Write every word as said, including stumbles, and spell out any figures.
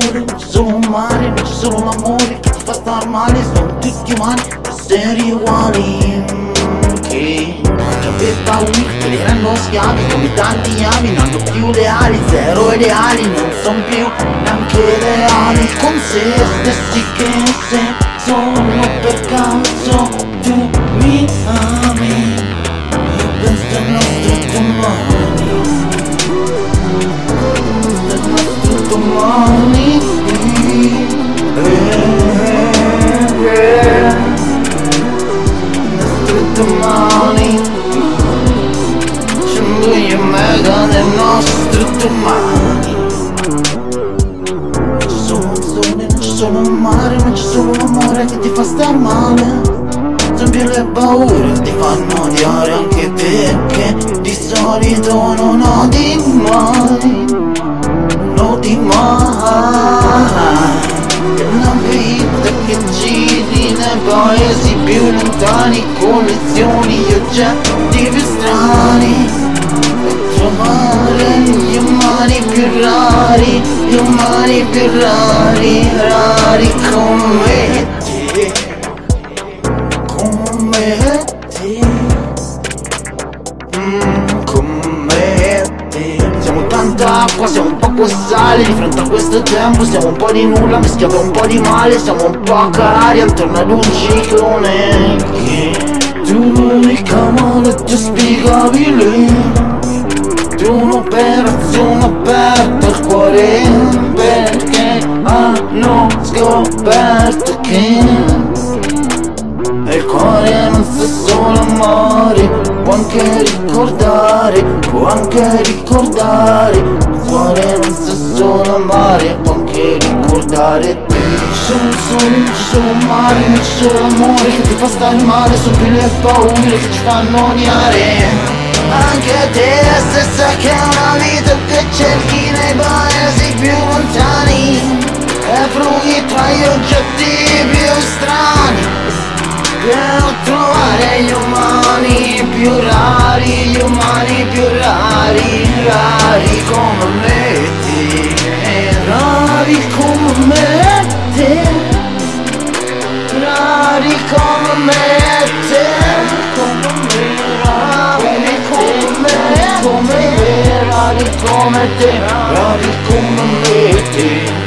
sole, non ci sono male, non ci sono l'amore che ti fa star male. Sono tutti umani, esseri uguali, che capetta unica, te li rendono schiavi come tanti ami. Non hanno più le ali, zero ideali, non sono più neanche reali con se stessi, che se sono per caso tu mi ami. Io penso al nostro domani, domani, eh, eh, domani, c'è lui e mega nel nostro domani. Non ci sono sole, non ci sono mare, non ci sono l'amore che ti fa star male. Sempre le paure ti fanno odiare, anche perché di solito non odi mai. Di mai è una vita che giri nei paesi più lontani, collezioni e oggetti più strani per trovare gli umani più rari, gli umani più rari, rari come te, come te, mm, come te. Siamo tanta acqua, siamo poco sale, di fronte a questo tempo siamo un po' di nulla, mischiato un po' di male. Siamo un po' aria attorno ad un ciclone che tu mica male ti spiegabile, di un'operazione aperta al cuore, perché hanno scoperto che il cuore non sa solo amare, può anche ricordare, può anche ricordare. Il cuore non sa solo amare, può anche ricordare te. Non ci sono sole, non ci sono mare, non ci sono l'amore che ti fa stare male. Sono più le paure che ci fanno odiare anche te stessa, che è una vita che cerchi nei paesi più lontani e frughi tra gli oggetti più strani per trovare gli umani più rari, gli umani più rari, rari come me te, rari come me te, rari come me te, come me, rari come me, come me, rari come te, rari come me te.